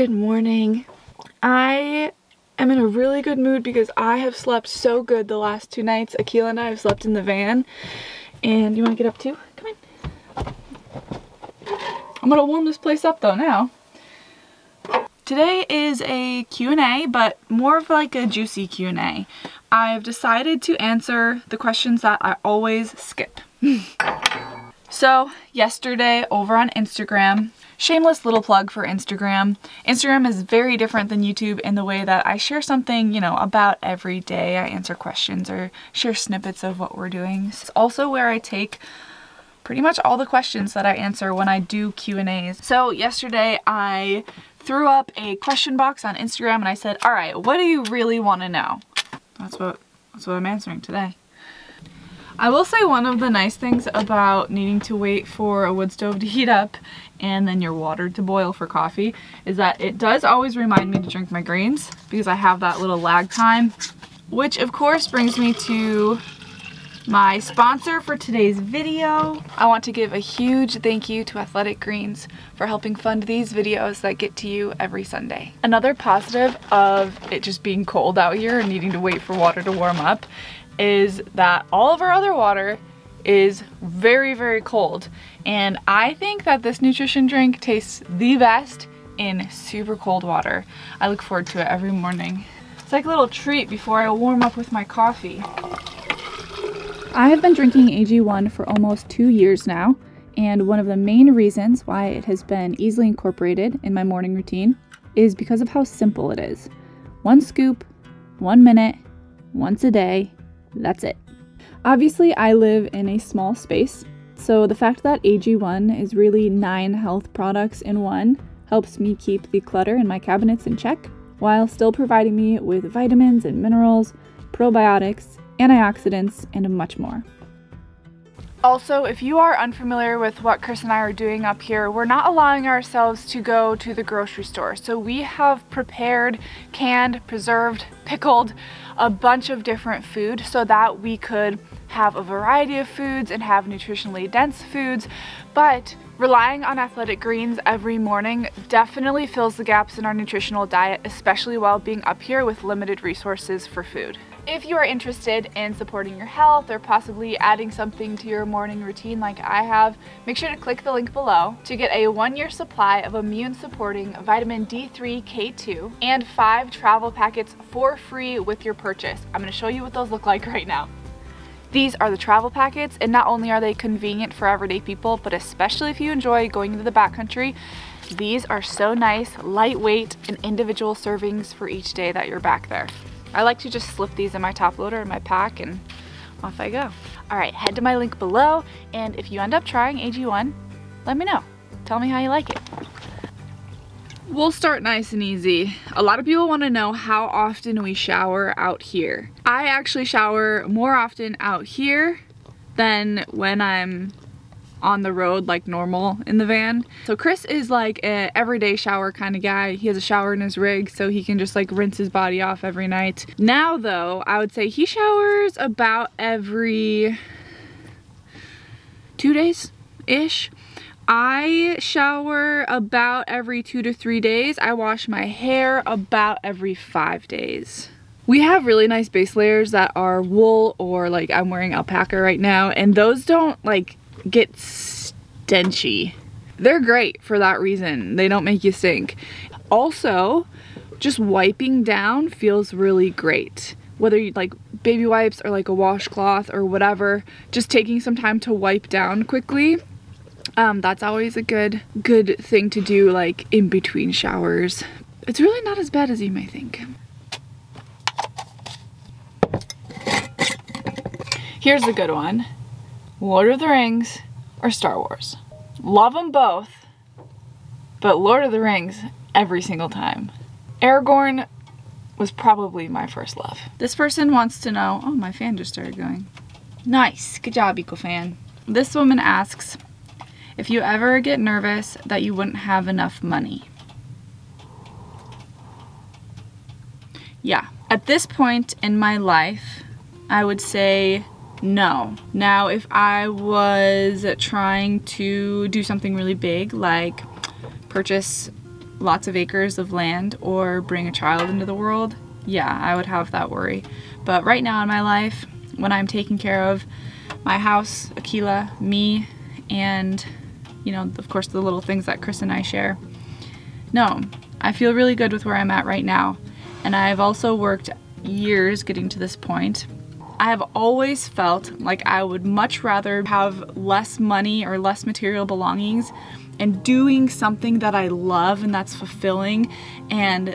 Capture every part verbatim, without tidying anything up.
Good morning. I am in a really good mood because I have slept so good the last two nights. Akela and I have slept in the van. And you want to get up too? Come in. I'm going to warm this place up though now. Today is a Q and A, but more of like a juicy Q and A. I've decided to answer the questions that I always skip. So yesterday over on Instagram, shameless little plug for Instagram. Instagram is very different than YouTube in the way that I share something, you know, about every day. I answer questions or share snippets of what we're doing. It's also where I take pretty much all the questions that I answer when I do Q and A's. So yesterday I threw up a question box on Instagram and I said, all right, what do you really want to know? That's what, that's what I'm answering today. I will say one of the nice things about needing to wait for a wood stove to heat up and then your water to boil for coffee is that it does always remind me to drink my greens because I have that little lag time, which of course brings me to my sponsor for today's video. I want to give a huge thank you to Athletic Greens for helping fund these videos that get to you every Sunday. Another positive of it just being cold out here and needing to wait for water to warm up is that all of our other water is very, very cold. And I think that this nutrition drink tastes the best in super cold water. I look forward to it every morning. It's like a little treat before I warm up with my coffee. I have been drinking A G one for almost two years now, and one of the main reasons why it has been easily incorporated in my morning routine is because of how simple it is. One scoop, one minute, once a day, that's it. Obviously, I live in a small space, so the fact that A G one is really nine health products in one helps me keep the clutter in my cabinets in check, while still providing me with vitamins and minerals, probiotics, antioxidants, and much more. Also, if you are unfamiliar with what Chris and I are doing up here, we're not allowing ourselves to go to the grocery store. So we have prepared, canned, preserved, pickled a bunch of different food so that we could have a variety of foods and have nutritionally dense foods. But relying on Athletic Greens every morning definitely fills the gaps in our nutritional diet, especially while being up here with limited resources for food. If you are interested in supporting your health or possibly adding something to your morning routine like I have, make sure to click the link below to get a one-year supply of immune-supporting vitamin D three K two and five travel packets for free with your purchase. I'm going to show you what those look like right now. These are the travel packets, and not only are they convenient for everyday people, but especially if you enjoy going into the backcountry, these are so nice, lightweight, and individual servings for each day that you're back there. I like to just slip these in my top loader in my pack and off I go. All right, head to my link below, and if you end up trying A G one, let me know. Tell me how you like it. We'll start nice and easy. A lot of people want to know how often we shower out here. I actually shower more often out here than when I'm on the road like normal in the van. So Chris is like an everyday shower kind of guy. He has a shower in his rig so he can just like rinse his body off every night. Now though, I would say he showers about every two days-ish. I shower about every two to three days. I wash my hair about every five days. We have really nice base layers that are wool or like I'm wearing alpaca right now, and those don't like get stenchy. They're great for that reason. They don't make you stink. Also, just wiping down feels really great. Whether you like baby wipes or like a washcloth or whatever, just taking some time to wipe down quickly, um, that's always a good, good thing to do like in between showers. It's really not as bad as you may think. Here's a good one. Lord of the Rings or Star Wars. Love them both, but Lord of the Rings every single time. Aragorn was probably my first love. This person wants to know, oh, my fan just started going. Nice, good job, EcoFan. This woman asks, if you ever get nervous that you wouldn't have enough money. Yeah, at this point in my life, I would say no. Now, if I was trying to do something really big, like purchase lots of acres of land or bring a child into the world, yeah, I would have that worry. But right now in my life, when I'm taking care of my house, Akela, me, and, you know, of course the little things that Chris and I share, no, I feel really good with where I'm at right now. And I've also worked years getting to this point. I have always felt like I would much rather have less money or less material belongings and doing something that I love and that's fulfilling, and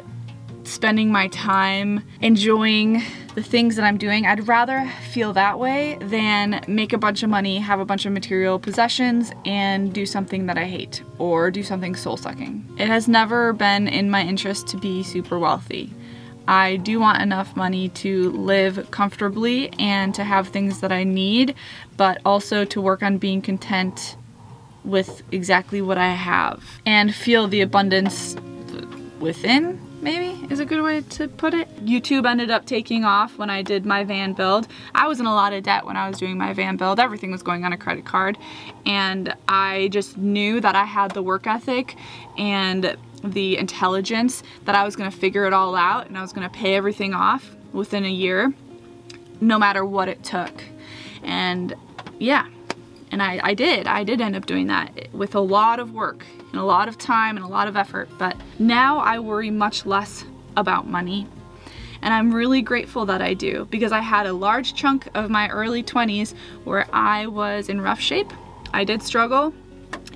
spending my time enjoying the things that I'm doing. I'd rather feel that way than make a bunch of money, have a bunch of material possessions, and do something that I hate or do something soul-sucking. It has never been in my interest to be super wealthy. I do want enough money to live comfortably and to have things that I need, but also to work on being content with exactly what I have and feel the abundance within, maybe, is a good way to put it. YouTube ended up taking off when I did my van build. I was in a lot of debt when I was doing my van build. Everything was going on a credit card, and I just knew that I had the work ethic and the intelligence that I was gonna figure it all out, and I was gonna pay everything off within a year, no matter what it took. And yeah, and I, I did, I did end up doing that with a lot of work and a lot of time and a lot of effort. But now I worry much less about money. And I'm really grateful that I do, because I had a large chunk of my early twenties where I was in rough shape. I did struggle,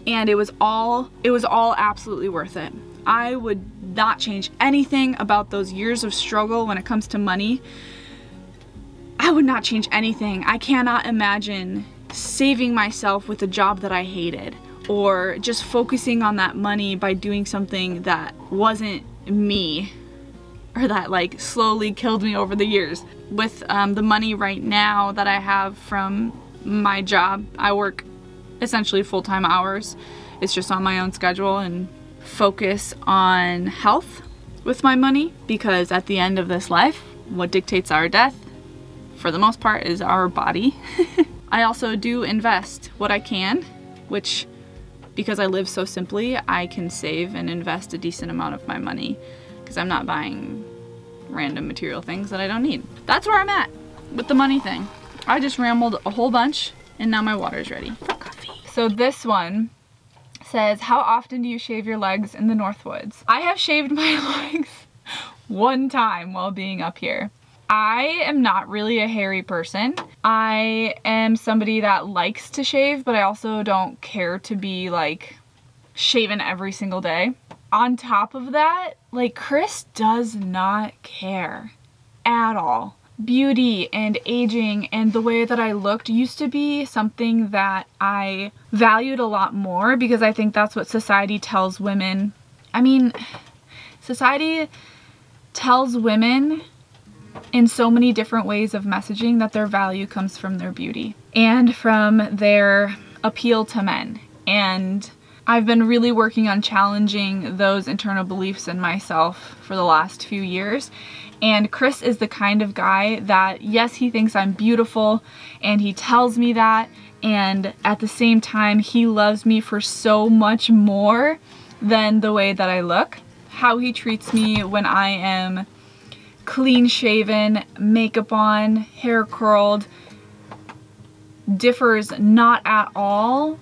and it was all, it was all absolutely worth it. I would not change anything about those years of struggle when it comes to money. I would not change anything. I cannot imagine saving myself with a job that I hated, or just focusing on that money by doing something that wasn't me, or that like slowly killed me over the years. With um, the money right now that I have from my job, I work essentially full-time hours. It's just on my own schedule, and focus on health with my money, because at the end of this life, what dictates our death, for the most part, is our body. I also do invest what I can, which, because I live so simply, I can save and invest a decent amount of my money, because I'm not buying random material things that I don't need. That's where I'm at with the money thing. I just rambled a whole bunch, and now my water's ready for coffee. So this one says, how often do you shave your legs in the Northwoods? I have shaved my legs one time while being up here. I am not really a hairy person. I am somebody that likes to shave, but I also don't care to be like shaven every single day. On top of that, like, Chris does not care at all. Beauty and aging and the way that I looked used to be something that I valued a lot more, because I think that's what society tells women. I mean, society tells women in so many different ways of messaging that their value comes from their beauty and from their appeal to men. And I've been really working on challenging those internal beliefs in myself for the last few years. And Chris is the kind of guy that, yes, he thinks I'm beautiful and he tells me that, and at the same time he loves me for so much more than the way that I look. How he treats me when I am clean shaven, makeup on, hair curled, differs not at all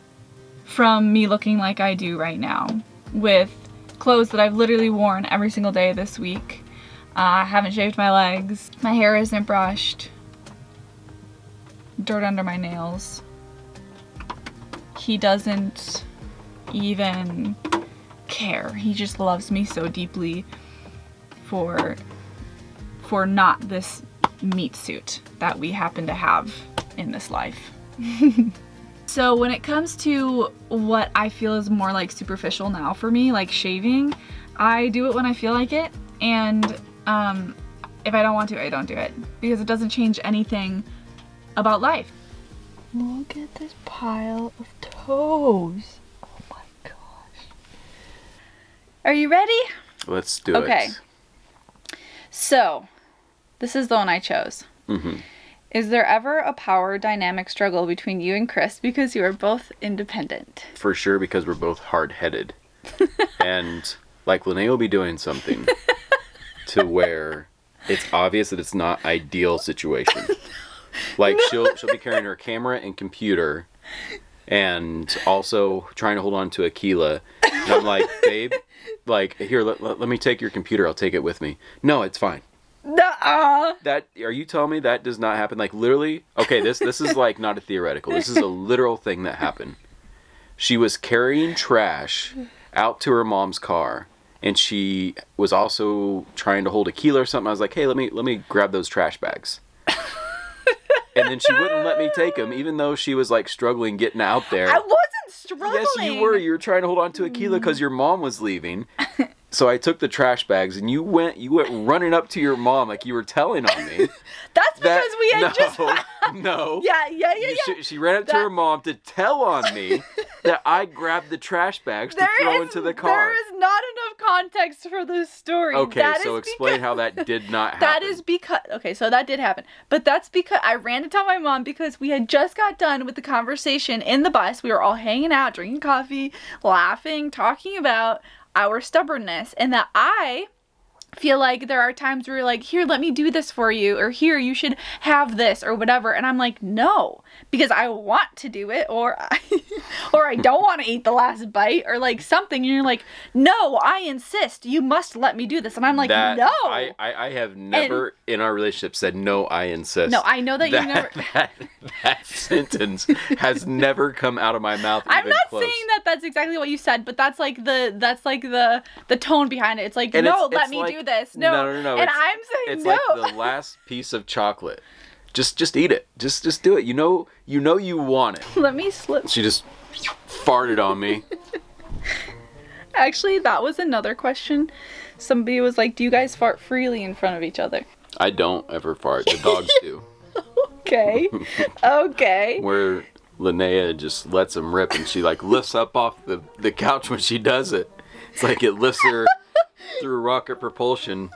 from me looking like I do right now, with clothes that I've literally worn every single day this week. Uh, I haven't shaved my legs, my hair isn't brushed, dirt under my nails. He doesn't even care. He just loves me so deeply for for not this meat suit that we happen to have in this life. So when it comes to what I feel is more like superficial now for me, like shaving, I do it when I feel like it, and um, if I don't want to, I don't do it, because it doesn't change anything about life. Look at this pile of toes. Oh my gosh. Are you ready? Let's do okay. it. Okay. So, this is the one I chose. Mm-hmm. Is there ever a power dynamic struggle between you and Chris because you are both independent? For sure, because we're both hard-headed. And Like, Linnea will be doing something to where it's obvious that it's not ideal situation. Like, no. she'll she'll be carrying her camera and computer and also trying to hold on to Akela. And I'm like, babe, like, here, let, let, let me take your computer. I'll take it with me. No, it's fine. Nuh-uh. That, are you telling me that does not happen? Like, literally, okay, this this is, like, not a theoretical. This is a literal thing that happened. She was carrying trash out to her mom's car, and she was also trying to hold Akela or something. I was like, hey, let me let me grab those trash bags. And then she wouldn't let me take them, even though she was, like, struggling getting out there. I wasn't struggling. Yes, you were. You were trying to hold on to Akela because your mom was leaving. So I took the trash bags, and you went you went running up to your mom like you were telling on me. That's that, because we had no, just... no. Yeah, yeah, yeah, yeah. She, she ran up that... to her mom to tell on me that I grabbed the trash bags to there throw is, into the car. There is not enough context for this story. Okay, that so explain because... how that did not happen. That is because... Okay, so that did happen. But that's because... I ran to tell my mom because we had just got done with the conversation in the bus. We were all hanging out, drinking coffee, laughing, talking about... our stubbornness, and that I feel like there are times where you're like, here, let me do this for you, or here, you should have this, or whatever, and I'm like, no, because I want to do it, or I, or I don't want to eat the last bite, or like something, and you're like, no, I insist, you must let me do this, and I'm like, that, no. I, I, I have never, and, in our relationship, said, no, I insist. No, I know that, that you never. That, that sentence has never come out of my mouth even I'm not close. Saying that that's exactly what you said, but that's like the, that's like the, the tone behind it. It's like, and no, it's, let it's me like, do this. No, no, no, no. And it's, I'm saying it's no. It's like the last piece of chocolate. Just, just eat it. Just, just do it. You know, you know, you want it. Let me slip. She just farted on me. Actually, that was another question. Somebody was like, "Do you guys fart freely in front of each other?" I don't ever fart. The dogs do. Okay. Okay. Where Linnea just lets them rip, and she like lifts up off the the couch when she does it. It's like it lifts her through rocket propulsion.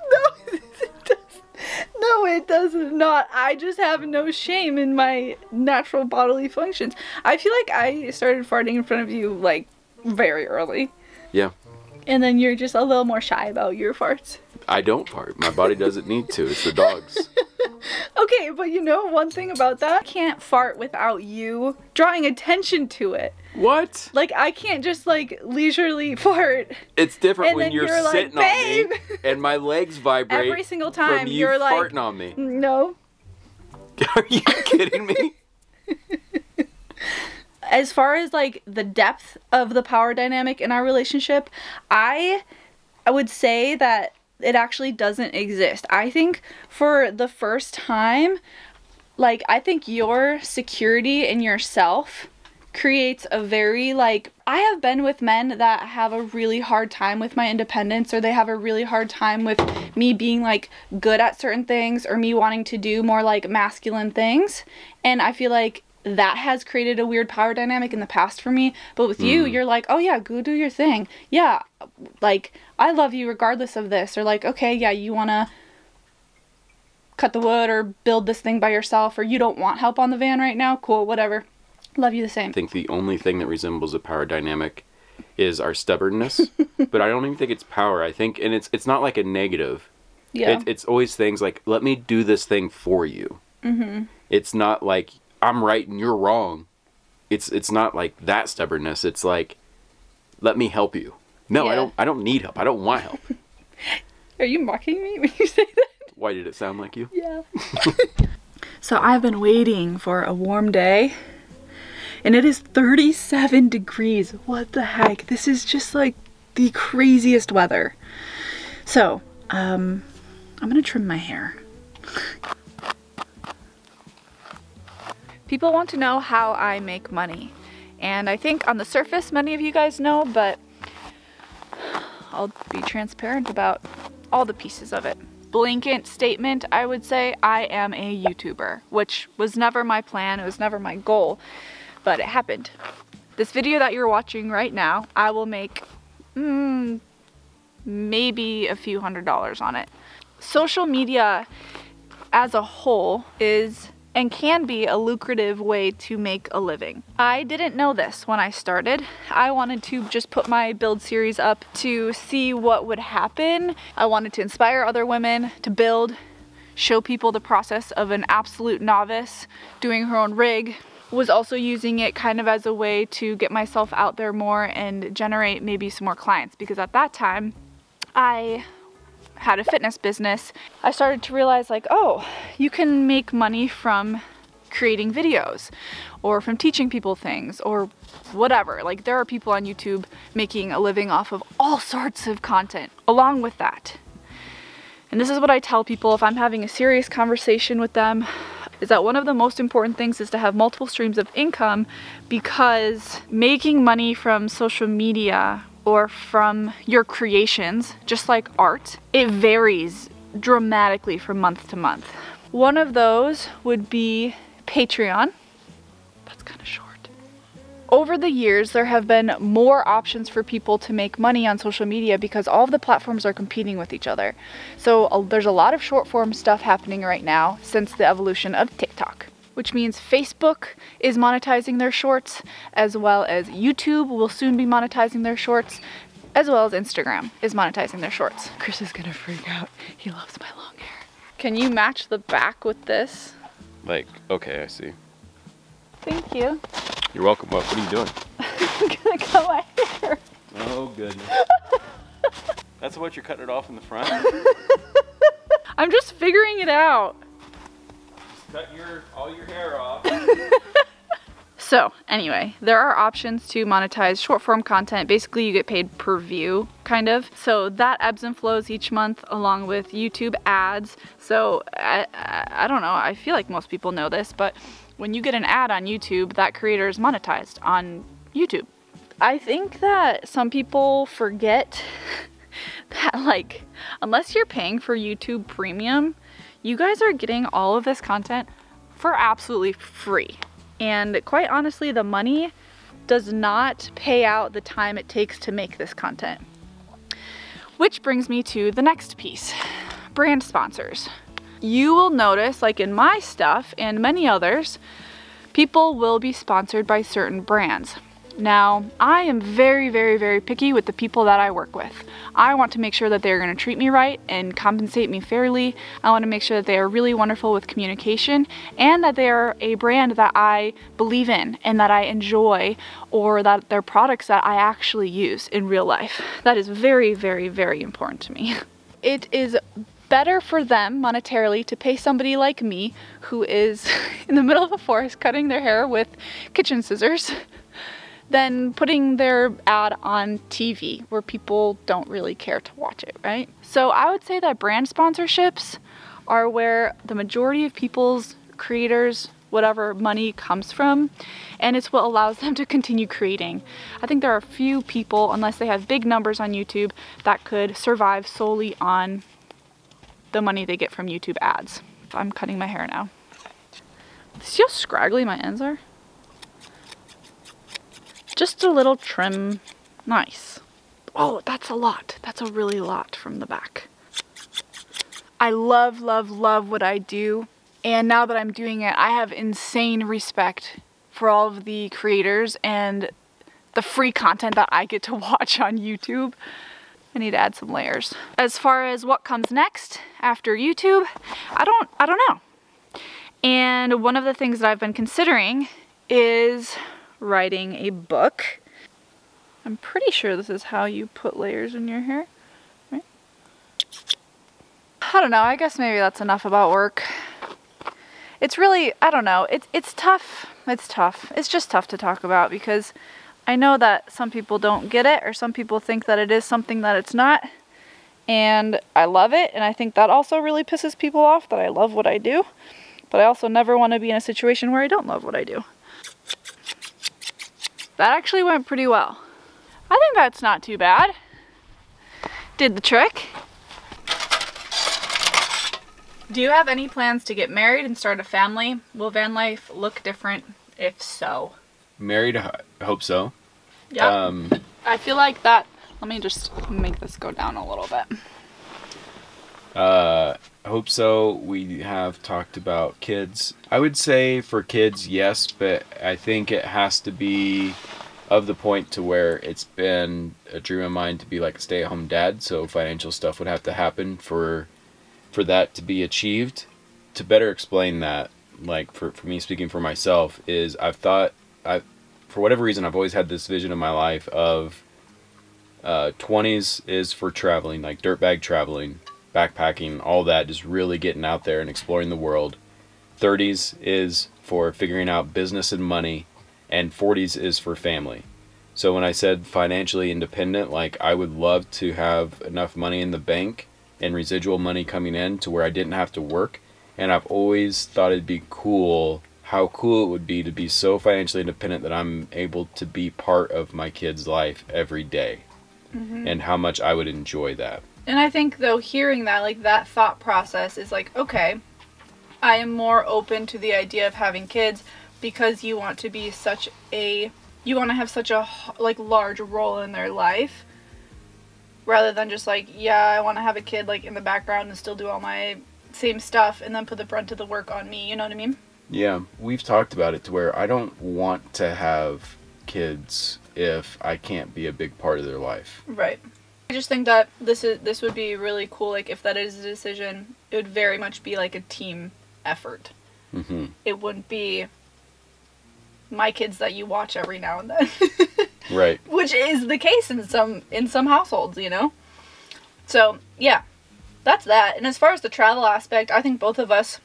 No, it does not. I just have no shame in my natural bodily functions. I feel like I started farting in front of you, like, very early. Yeah. And then you're just a little more shy about your farts. I don't fart. My body doesn't need to. It's the dogs. Okay, but you know one thing about that? I can't fart without you drawing attention to it. What? Like, I can't just, like, leisurely fart. It's different when you're, you're sitting like, on me and my legs vibrate every single time from you you're farting like, on me. No. Are you kidding me? As far as, like, the depth of the power dynamic in our relationship, I, I would say that it actually doesn't exist. I think for the first time, like, I think your security in yourself creates a very, like, I have been with men that have a really hard time with my independence, or they have a really hard time with me being, like, good at certain things, or me wanting to do more, like, masculine things. And I feel like that has created a weird power dynamic in the past for me. But with mm. you, you're like, oh yeah, go do your thing. Yeah, like, I love you regardless of this. Or like, okay, yeah, you want to cut the wood or build this thing by yourself, or you don't want help on the van right now. Cool, whatever. Love you the same. I think the only thing that resembles a power dynamic is our stubbornness. But I don't even think it's power. I think, and it's it's not like a negative. Yeah. It, it's always things like, let me do this thing for you. Mm-hmm. It's not like, I'm right and you're wrong. It's it's not like that stubbornness. It's like, let me help you. No, yeah. I don't I don't need help. I don't want help. Are you mocking me when you say that? Why did it sound like you? Yeah. So I've been waiting for a warm day, and it is thirty-seven degrees. What the heck? This is just like the craziest weather. So, um I'm going to trim my hair. People want to know how I make money, and I think on the surface many of you guys know, but I'll be transparent about all the pieces of it. Blanket statement, I would say I am a YouTuber, which was never my plan, it was never my goal, but it happened. This video that you're watching right now, I will make mm, maybe a few hundred dollars on it. Social media as a whole is and can be a lucrative way to make a living. I didn't know this when I started. I wanted to just put my build series up to see what would happen. I wanted to inspire other women to build, show people the process of an absolute novice doing her own rig. Was also using it kind of as a way to get myself out there more and generate maybe some more clients, because at that time I had a fitness business. I started to realize, like, oh, you can make money from creating videos or from teaching people things or whatever. Like, there are people on YouTube making a living off of all sorts of content along with that. And this is what I tell people if I'm having a serious conversation with them, is that one of the most important things is to have multiple streams of income, because making money from social media or from your creations, just like art, it varies dramatically from month to month. One of those would be Patreon. That's kind of short. Over the years, there have been more options for people to make money on social media because all of the platforms are competing with each other. So uh, there's a lot of short form stuff happening right now since the evolution of TikTok, which means Facebook is monetizing their shorts, as well as YouTube will soon be monetizing their shorts, as well as Instagram is monetizing their shorts. Chris is gonna freak out. He loves my long hair. Can you match the back with this? Like, okay, I see. Thank you. You're welcome. What are you doing? I'm gonna cut my hair. Oh, goodness. That's what you're cutting it off in the front? I'm just figuring it out. Just cut your, all your hair off. So, anyway, there are options to monetize short form content. Basically, you get paid per view, kind of. So that ebbs and flows each month along with YouTube ads. So, I, I, I don't know. I feel like most people know this, but when you get an ad on YouTube, that creator is monetized on YouTube. I think that some people forget that, like, unless you're paying for YouTube Premium, you guys are getting all of this content for absolutely free. And quite honestly, the money does not pay out the time it takes to make this content. Which brings me to the next piece, brand sponsors. You will notice, like in my stuff and many others, people will be sponsored by certain brands. Now, I am very, very, very picky with the people that I work with. I want to make sure that they're going to treat me right and compensate me fairly. I want to make sure that they are really wonderful with communication and that they are a brand that I believe in and that I enjoy, or that they're products that I actually use in real life. That is very, very, very important to me. It is better for them monetarily to pay somebody like me, who is in the middle of a forest cutting their hair with kitchen scissors, than putting their ad on T V where people don't really care to watch it, right? So I would say that brand sponsorships are where the majority of people's, creators, whatever money comes from, and it's what allows them to continue creating. I think there are few people, unless they have big numbers on YouTube, that could survive solely on the money they get from YouTube ads. I'm cutting my hair now. See how scraggly my ends are? Just a little trim. Nice. Oh, that's a lot. That's a really lot from the back. I love, love, love what I do. And now that I'm doing it, I have insane respect for all of the creators and the free content that I get to watch on YouTube. I need to add some layers. As far as what comes next after YouTube, I don't, I don't know. And one of the things that I've been considering is writing a book. I'm pretty sure this is how you put layers in your hair, right? I don't know, I guess maybe that's enough about work. It's really, I don't know, it's, it's tough, it's tough. It's just tough to talk about because I know that some people don't get it, or some people think that it is something that it's not, and I love it, and I think that also really pisses people off, that I love what I do, but I also never want to be in a situation where I don't love what I do. That actually went pretty well. I think that's not too bad. Did the trick. Do you have any plans to get married and start a family? Will van life look different? If so. Married, I hope so. Yeah. Um, I feel like that. Let me just make this go down a little bit. Uh, I hope so. We have talked about kids. I would say for kids, yes, but I think it has to be of the point to where it's been a dream of mine to be like a stay-at-home dad, so financial stuff would have to happen for for that to be achieved. To better explain that, like for, for me speaking for myself, is I've thought, I've, for whatever reason, I've always had this vision in my life of uh, twenties is for traveling, like dirtbag traveling, backpacking, all that, just really getting out there and exploring the world. thirties is for figuring out business and money, and forties is for family. So when I said financially independent, like I would love to have enough money in the bank and residual money coming in to where I didn't have to work. And I've always thought it'd be cool, how cool it would be to be so financially independent that I'm able to be part of my kid's life every day, mm-hmm. and how much I would enjoy that. And I think, though, hearing that, like, that thought process is like, okay, I am more open to the idea of having kids because you want to be such a, you want to have such a, like, large role in their life, rather than just like, yeah, I want to have a kid, like, in the background and still do all my same stuff and then put the brunt of the work on me, you know what I mean? Yeah, we've talked about it to where I don't want to have kids if I can't be a big part of their life. Right. I just think that this is this would be really cool, like if that is a decision, it would very much be like a team effort. Mm-hmm. It wouldn't be my kids that you watch every now and then. Right. Which is the case in some in some households, you know? So, yeah. That's that. And as far as the travel aspect, I think both of us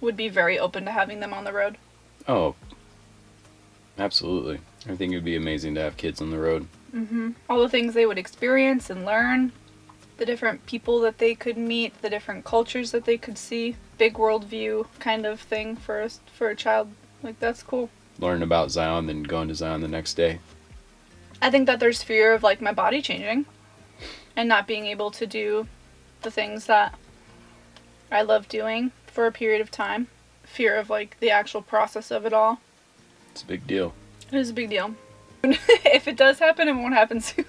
would be very open to having them on the road. Oh, absolutely. I think it would be amazing to have kids on the road. Mm-hmm. All the things they would experience and learn, the different people that they could meet, the different cultures that they could see, big world view kind of thing for a, for a child. Like, that's cool. Learn about Zion, then going to Zion the next day. I think that there's fear of, like, my body changing and not being able to do the things that I love doing for a period of time. Fear of, like, the actual process of it all. It's a big deal. It is a big deal. If it does happen, it won't happen soon.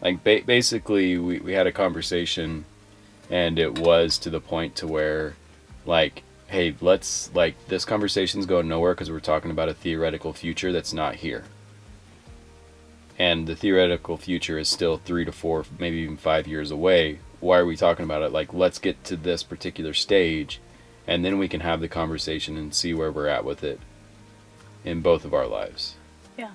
Like, ba basically, we, we had a conversation, and it was to the point to where, like, hey, let's, like, this conversation's going nowhere because we're talking about a theoretical future that's not here. And the theoretical future is still three to four, maybe even five years away. Why are we talking about it? Like, let's get to this particular stage, and then we can have the conversation and see where we're at with it in both of our lives. Yeah.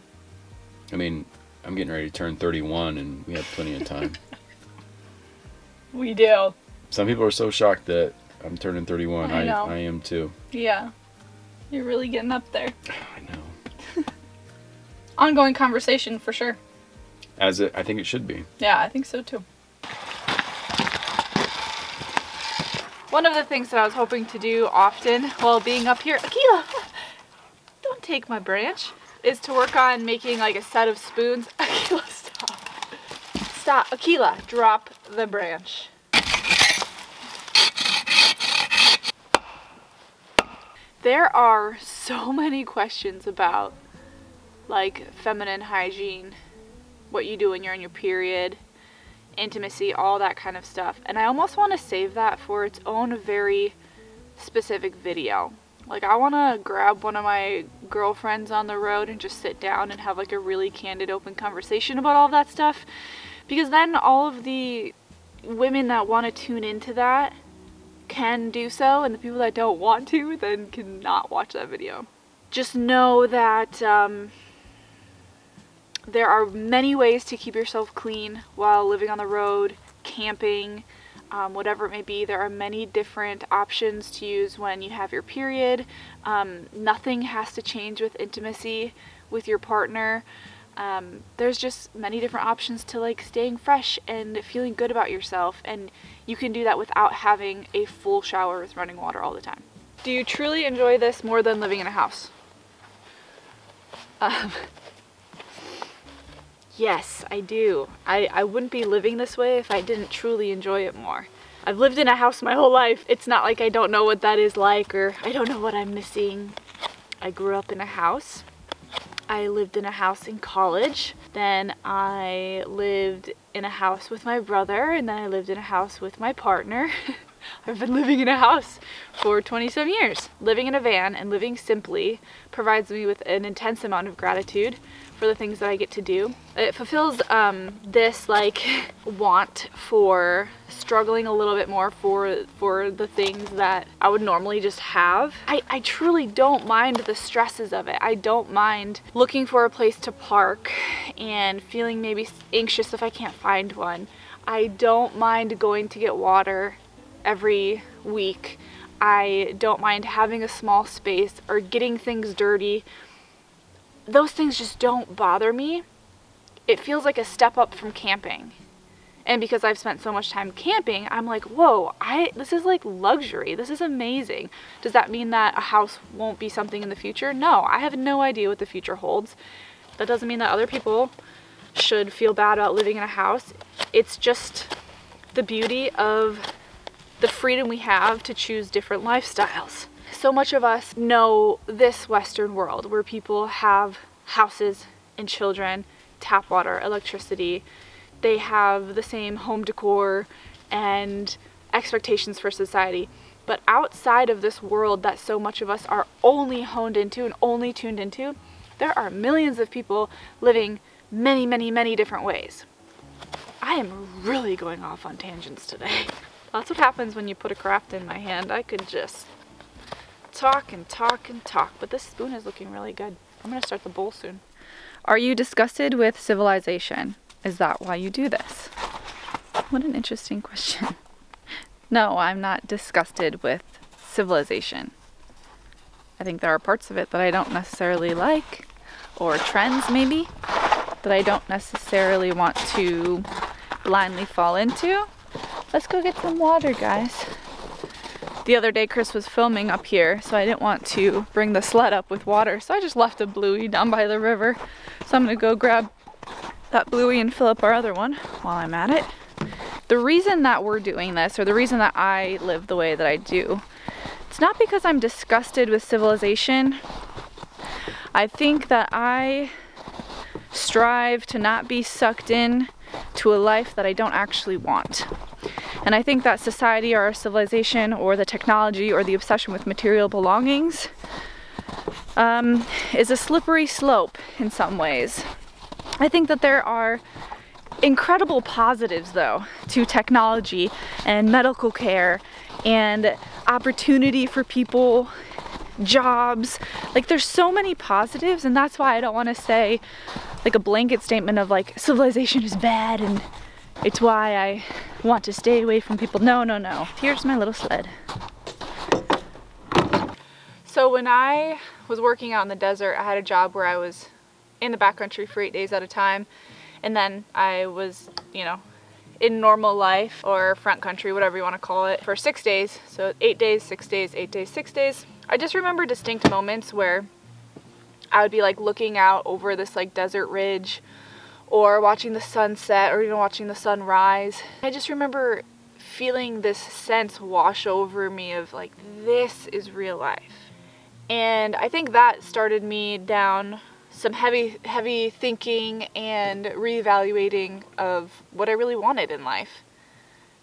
I mean, I'm getting ready to turn thirty-one, and we have plenty of time. We do. Some people are so shocked that I'm turning thirty-one. I know. I, I am too. Yeah. You're really getting up there. I know. Ongoing conversation for sure. As it, I think it should be. Yeah, I think so too. One of the things that I was hoping to do often while being up here, Akela, don't take my branch, is to work on making like a set of spoons. Akela, stop. Stop. Akela, drop the branch. There are so many questions about like feminine hygiene, what you do when you're in your period, intimacy, all that kind of stuff, and I almost want to save that for its own very specific video. Like, I want to grab one of my girlfriends on the road and just sit down and have like a really candid, open conversation about all that stuff, because then all of the women that want to tune into that can do so, and the people that don't want to then cannot watch that video. Just know that um there are many ways to keep yourself clean while living on the road, camping, um, whatever it may be. There are many different options to use when you have your period. Um, nothing has to change with intimacy with your partner. Um, there's just many different options to like staying fresh and feeling good about yourself, and you can do that without having a full shower with running water all the time. Do you truly enjoy this more than living in a house? Um, Yes, I do. I, I wouldn't be living this way if I didn't truly enjoy it more. I've lived in a house my whole life. It's not like I don't know what that is like, or I don't know what I'm missing. I grew up in a house. I lived in a house in college. Then I lived in a house with my brother, and then I lived in a house with my partner. I've been living in a house for twenty-some years. Living in a van and living simply provides me with an intense amount of gratitude for the things that I get to do. It fulfills um, this like want for struggling a little bit more for for the things that I would normally just have. I, I truly don't mind the stresses of it. I don't mind looking for a place to park and feeling maybe anxious if I can't find one. I don't mind going to get water every week. I don't mind having a small space or getting things dirty. Those things just don't bother me. It feels like a step up from camping. And because I've spent so much time camping, I'm like, whoa, I this is like luxury. This is amazing. Does that mean that a house won't be something in the future? No, I have no idea what the future holds. That doesn't mean that other people should feel bad about living in a house. It's just the beauty of the freedom we have to choose different lifestyles. So much of us know this Western world where people have houses and children, tap water, electricity. They have the same home decor and expectations for society. But outside of this world that so much of us are only honed into and only tuned into, there are millions of people living many, many, many different ways. I am really going off on tangents today. That's what happens when you put a craft in my hand. I could just talk and talk and talk, but this spoon is looking really good. I'm gonna start the bowl soon. Are you disgusted with civilization? Is that why you do this? What an interesting question. No, I'm not disgusted with civilization. I think there are parts of it that I don't necessarily like, or trends maybe, that I don't necessarily want to blindly fall into. Let's go get some water, guys. The other day Chris was filming up here, so I didn't want to bring the sled up with water, so I just left a bluey down by the river. So I'm gonna go grab that bluey and fill up our other one while I'm at it. The reason that we're doing this, or the reason that I live the way that I do, it's not because I'm disgusted with civilization. I think that I strive to not be sucked in to a life that I don't actually want. And I think that society or our civilization or the technology or the obsession with material belongings um, is a slippery slope in some ways. I think that there are incredible positives though to technology and medical care and opportunity for people, jobs. Like there's so many positives, and that's why I don't want to say like a blanket statement of like civilization is bad and it's why I want to stay away from people. No, no, no. Here's my little sled. So when I was working out in the desert, I had a job where I was in the backcountry for eight days at a time. And then I was, you know, in normal life or front country, whatever you want to call it, for six days. So eight days, six days, eight days, six days. I just remember distinct moments where I would be like looking out over this like desert ridge, or watching the sunset, or even watching the sunrise. I just remember feeling this sense wash over me of like, this is real life. And I think that started me down some heavy, heavy thinking and reevaluating of what I really wanted in life.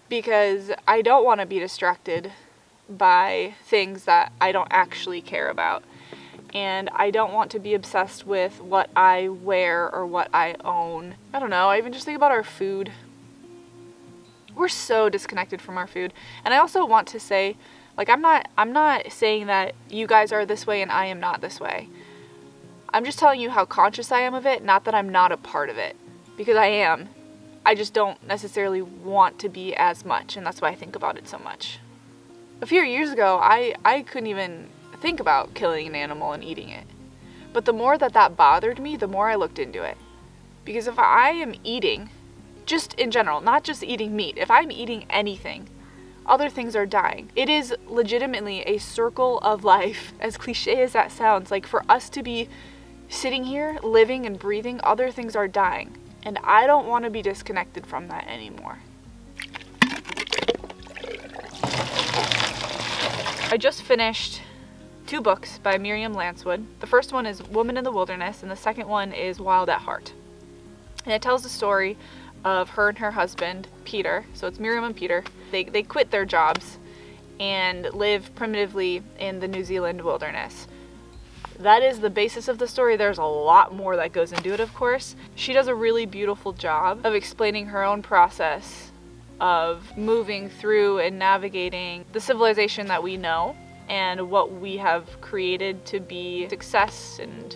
Because I don't want to be distracted by things that I don't actually care about. And I don't want to be obsessed with what I wear or what I own. I don't know, I even just think about our food. We're so disconnected from our food. And I also want to say, like, I'm not, I'm not saying that you guys are this way and I am not this way. I'm just telling you how conscious I am of it, not that I'm not a part of it. Because I am. I just don't necessarily want to be as much, and that's why I think about it so much. A few years ago, I, I couldn't even think about killing an animal and eating it. But the more that that bothered me, the more I looked into it. Because if I am eating, just in general, not just eating meat, if I'm eating anything, other things are dying. It is legitimately a circle of life, as cliche as that sounds. Like for us to be sitting here, living and breathing, other things are dying. And I don't want to be disconnected from that anymore. I just finished two books by Miriam Lancewood. The first one is Woman in the Wilderness, and the second one is Wild at Heart. And it tells the story of her and her husband, Peter. So it's Miriam and Peter. They, they quit their jobs and live primitively in the New Zealand wilderness. That is the basis of the story. There's a lot more that goes into it, of course. She does a really beautiful job of explaining her own process of moving through and navigating the civilization that we know and what we have created to be success and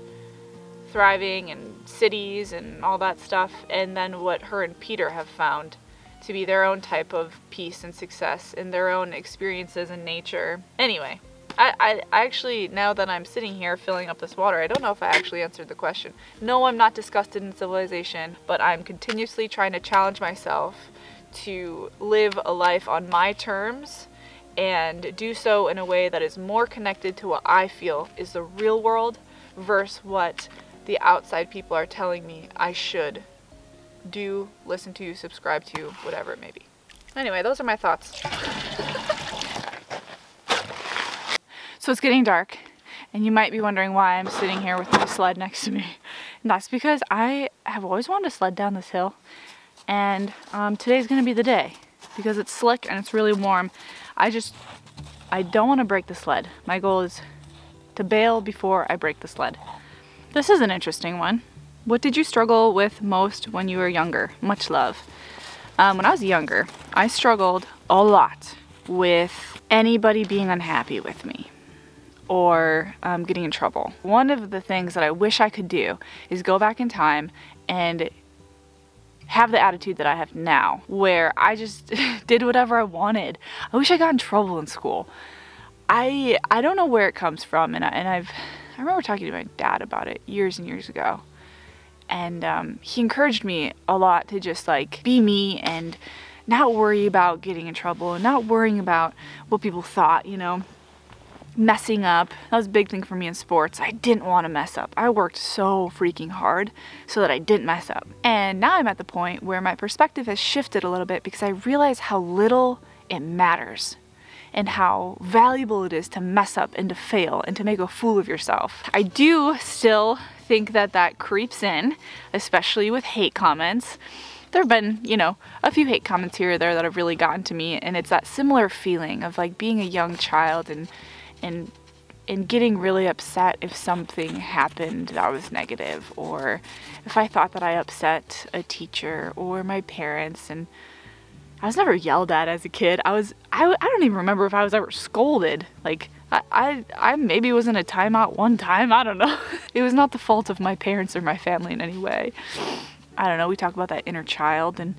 thriving and cities and all that stuff, and then what her and Peter have found to be their own type of peace and success in their own experiences in nature. Anyway, I, I actually, now that I'm sitting here filling up this water, I don't know if I actually answered the question. No, I'm not disgusted in civilization, but I'm continuously trying to challenge myself to live a life on my terms and do so in a way that is more connected to what I feel is the real world versus what the outside people are telling me I should do, listen to, subscribe to, whatever it may be. Anyway, those are my thoughts. So it's getting dark, and you might be wondering why I'm sitting here with my sled next to me. And that's because I have always wanted to sled down this hill, and um, today's gonna be the day because it's slick and it's really warm. I just, I don't wanna break the sled. My goal is to bail before I break the sled. This is an interesting one. What did you struggle with most when you were younger? Much love. Um, when I was younger, I struggled a lot with anybody being unhappy with me or um, getting in trouble. One of the things that I wish I could do is go back in time and have the attitude that I have now, where I just did whatever I wanted. I wish I got in trouble in school. I I don't know where it comes from, and, I, and I've, I remember talking to my dad about it years and years ago, and um, he encouraged me a lot to just like be me and not worry about getting in trouble and not worrying about what people thought, you know. Messing up, that was a big thing for me in sports. I didn't want to mess up. I worked so freaking hard so that I didn't mess up. And now I'm at the point where my perspective has shifted a little bit because I realize how little it matters and how valuable it is to mess up and to fail and to make a fool of yourself. I do still think that that creeps in, especially with hate comments. There have been, you know, a few hate comments here or there that have really gotten to me, and it's that similar feeling of like being a young child and and and getting really upset if something happened that was negative, or if I thought that I upset a teacher or my parents. And I was never yelled at as a kid. I was, I, I don't even remember if I was ever scolded. Like I, I, I maybe was in a timeout one time, I don't know. It was not the fault of my parents or my family in any way. I don't know, we talk about that inner child, and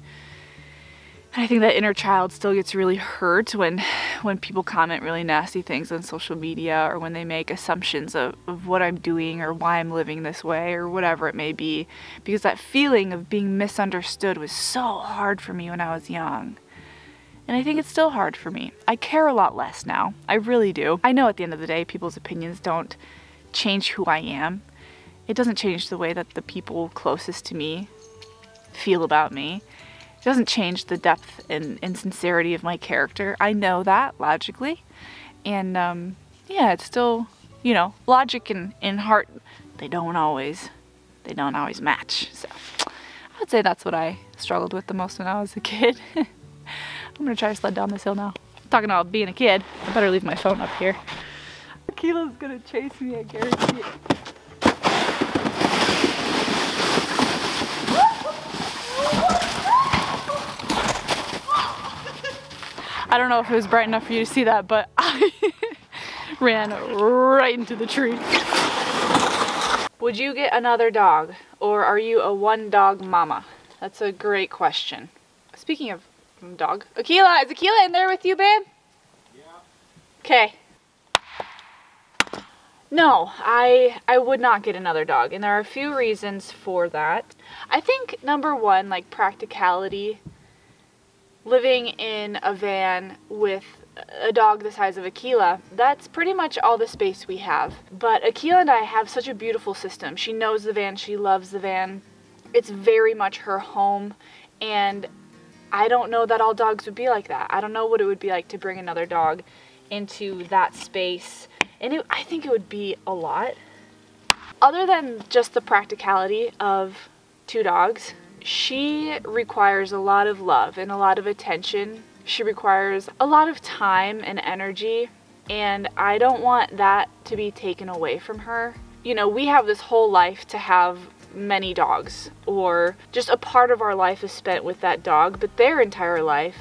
I think that inner child still gets really hurt when when people comment really nasty things on social media, or when they make assumptions of, of what I'm doing or why I'm living this way or whatever it may be, because that feeling of being misunderstood was so hard for me when I was young. And I think it's still hard for me. I care a lot less now. I really do. I know at the end of the day, people's opinions don't change who I am. It doesn't change the way that the people closest to me feel about me. It doesn't change the depth and, and sincerity of my character. I know that logically. And um, yeah, it's still, you know, logic and, and heart, they don't always, they don't always match. So I would say that's what I struggled with the most when I was a kid. I'm gonna try to sled down this hill now. Talking about being a kid, I better leave my phone up here. Akela's gonna chase me, I guarantee it. I don't know if it was bright enough for you to see that, but I ran right into the tree. Would you get another dog, or are you a one dog mama? That's a great question. Speaking of dog, Akela, is Akela in there with you, babe? Yeah. Okay. No, I, I would not get another dog, and there are a few reasons for that. I think number one, like practicality. Living in a van with a dog the size of Akela, that's pretty much all the space we have. But Akela and I have such a beautiful system. She knows the van, she loves the van. It's very much her home, and I don't know that all dogs would be like that. I don't know what it would be like to bring another dog into that space, and it, I think it would be a lot. Other than just the practicality of two dogs, she requires a lot of love and a lot of attention She requires a lot of time and energy, and I don't want that to be taken away from her. You know, we have this whole life to have many dogs, or just a part of our life is spent with that dog, but their entire life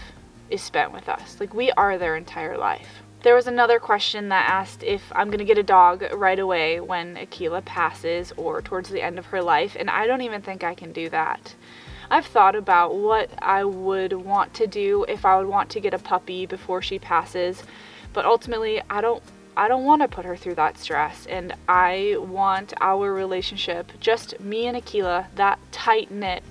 is spent with us. Like, we are their entire life. There was another question that asked if I'm going to get a dog right away when Akela passes or towards the end of her life, and I don't even think I can do that. I've thought about what I would want to do if I would want to get a puppy before she passes, but ultimately I don't I don't want to put her through that stress, and I want our relationship, just me and Akela, that tight-knit,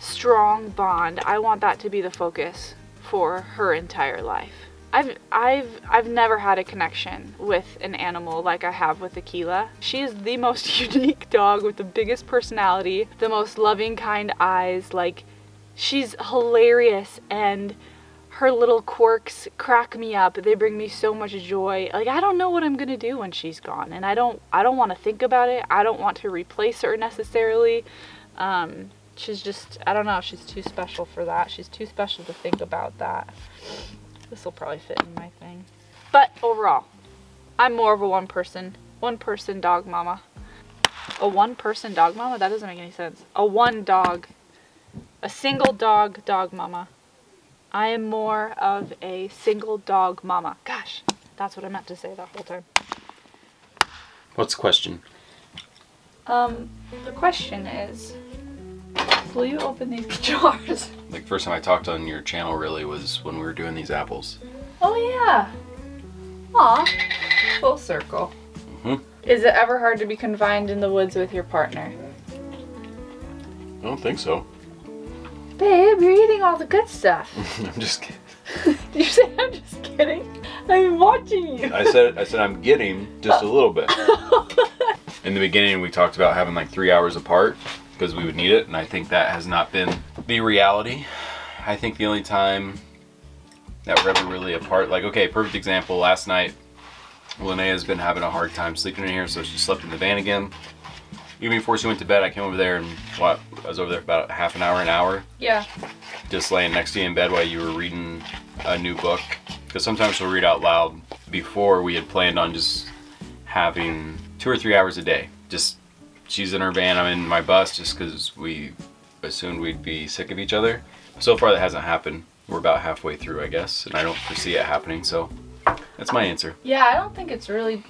strong bond, I want that to be the focus for her entire life. I've, I've, I've never had a connection with an animal like I have with Akela. She is the most unique dog with the biggest personality, the most loving, kind eyes. Like, she's hilarious, and her little quirks crack me up. They bring me so much joy. Like, I don't know what I'm gonna do when she's gone, and I don't, I don't want to think about it. I don't want to replace her necessarily. Um, she's just, I don't know. She's too special for that. She's too special to think about that. This will probably fit in my thing. But overall, I'm more of a one person, one person dog mama. A one person dog mama? That doesn't make any sense. A one dog, a single dog dog mama. I am more of a single dog mama. Gosh, that's what I meant to say that whole time. What's the question? Um, the question is, will you open these jars? Like, first time I talked on your channel really was when we were doing these apples. Oh yeah. Aw, full circle. Mm-hmm. Is it ever hard to be confined in the woods with your partner? I don't think so. Babe, you're eating all the good stuff. I'm just kidding. You said I'm just kidding? I'm watching you. I said I said I'm getting just a little bit. In the beginning we talked about having like three hours apart, because we would need it, and I think that has not been the reality. I think the only time that we're ever really apart, like, okay, perfect example, last night Linnea's been having a hard time sleeping in here, so she slept in the van again. Even before she went to bed, I came over there and, well, I was over there about half an hour, an hour. Yeah. Just laying next to you in bed while you were reading a new book, because sometimes she'll read out loud. Before, we had planned on just having two or three hours a day, just she's in her van, I'm in my bus, just because we assumed we'd be sick of each other. So far that hasn't happened. We're about halfway through, I guess, and I don't foresee it happening, so that's my answer. Yeah, I don't think it's really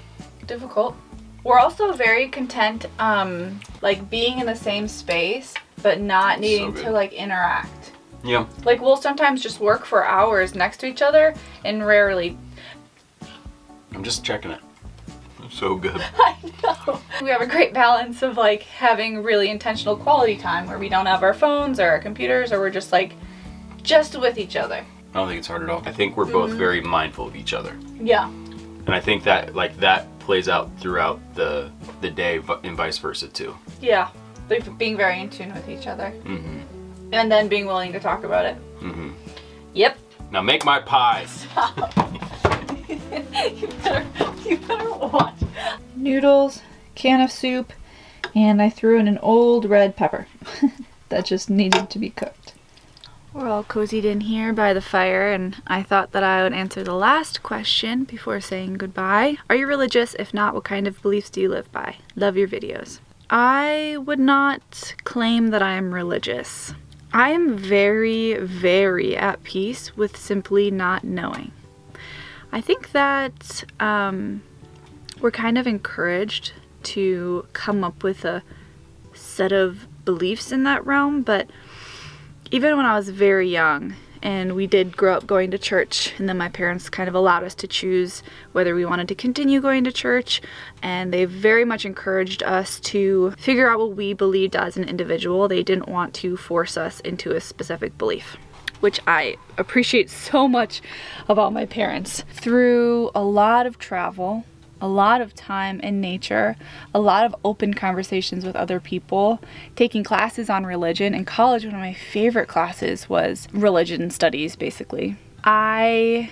difficult. We're also very content, um, like, being in the same space, but not needing to, like, interact. Yeah. Like, we'll sometimes just work for hours next to each other, and rarely. I'm just checking it. So good. I know. We have a great balance of like having really intentional quality time where we don't have our phones or our computers, or we're just like just with each other. I don't think it's hard at all. I think we're both mm-hmm. very mindful of each other. Yeah. And I think that like that plays out throughout the the day and vice versa too. Yeah. Like being very in tune with each other. Mm-hmm. And then being willing to talk about it. Mm-hmm. Yep. Now make my pies. Stop. You better, you better watch. Noodles, can of soup, and I threw in an old red pepper that just needed to be cooked. We're all cozied in here by the fire, and I thought that I would answer the last question before saying goodbye. Are you religious? If not, what kind of beliefs do you live by? Love your videos. I would not claim that I am religious. I am very, very at peace with simply not knowing. I think that um, we're kind of encouraged to come up with a set of beliefs in that realm, but even when I was very young, and we did grow up going to church, and then my parents kind of allowed us to choose whether we wanted to continue going to church, and they very much encouraged us to figure out what we believed as an individual. They didn't want to force us into a specific belief, which I appreciate so much about my parents. Through a lot of travel, a lot of time in nature, a lot of open conversations with other people, taking classes on religion. In college, one of my favorite classes was religion studies, basically. I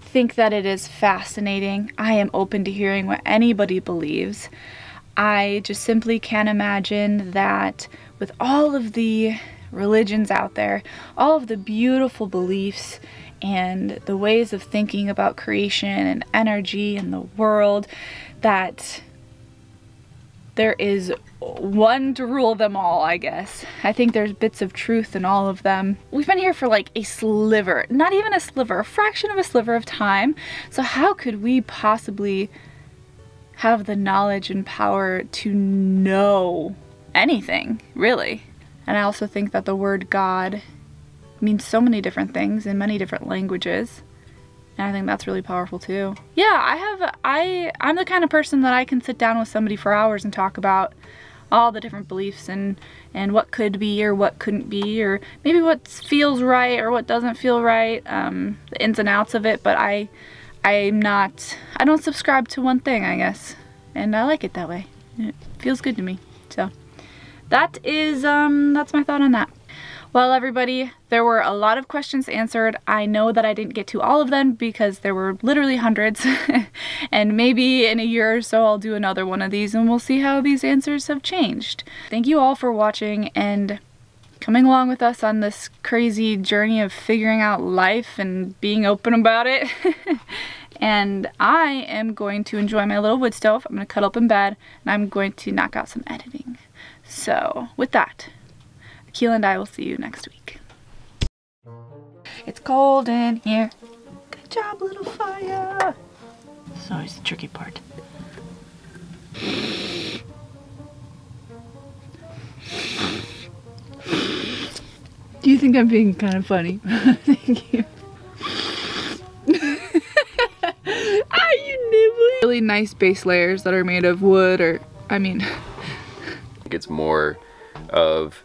think that it is fascinating. I am open to hearing what anybody believes. I just simply can't imagine that with all of the religions out there, all of the beautiful beliefs and the ways of thinking about creation and energy and the world, that there is one to rule them all, I guess. I think there's bits of truth in all of them. We've been here for like a sliver, not even a sliver, a fraction of a sliver of time. So how could we possibly have the knowledge and power to know anything, really? And I also think that the word God means so many different things in many different languages. And I think that's really powerful too. Yeah, I have, I, I'm the kind of person that I can sit down with somebody for hours and talk about all the different beliefs and, and what could be or what couldn't be, or maybe what feels right or what doesn't feel right, um, the ins and outs of it. But I, I'm not, I don't subscribe to one thing, I guess. And I like it that way. It feels good to me. So that is, um, that's my thought on that. Well, everybody, there were a lot of questions answered. I know that I didn't get to all of them because there were literally hundreds. And maybe in a year or so I'll do another one of these and we'll see how these answers have changed. Thank you all for watching and coming along with us on this crazy journey of figuring out life and being open about it. And I am going to enjoy my little wood stove. I'm going to cuddle up in bed and I'm going to knock out some editing. So with that, Akela and I will see you next week. It's cold in here. Good job, little fire. It's always the tricky part. Do you think I'm being kind of funny? Thank you. Ah, you nibbling. Really nice base layers that are made of wood, or, I mean. I think it's more of,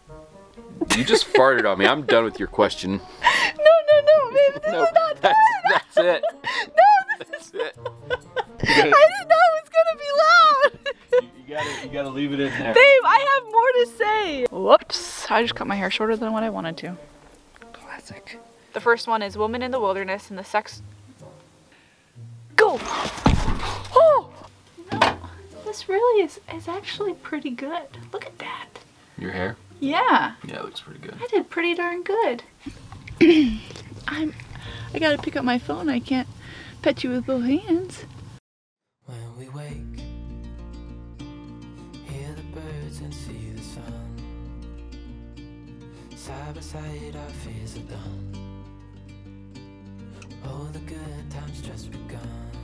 you just farted on me. I'm done with your question. No, no, no, babe. This no, is not that's, done. That's it. No, this that's is it. Gotta, I didn't know it was going to be loud. You, you, gotta, you gotta leave it in there. Babe, I have more to say. Whoops. I just cut my hair shorter than what I wanted to. Classic. The first one is Woman in the Wilderness, and the sex... Go! Oh! No, this really is, is actually pretty good. Look at that. Your hair? Yeah. Yeah, it looks pretty good. I did pretty darn good. I'm, I gotta pick up my phone. I can't pet you with both hands. When we wake, hear the birds and see the sun. Side by side, our fears are done. All the good times just begun.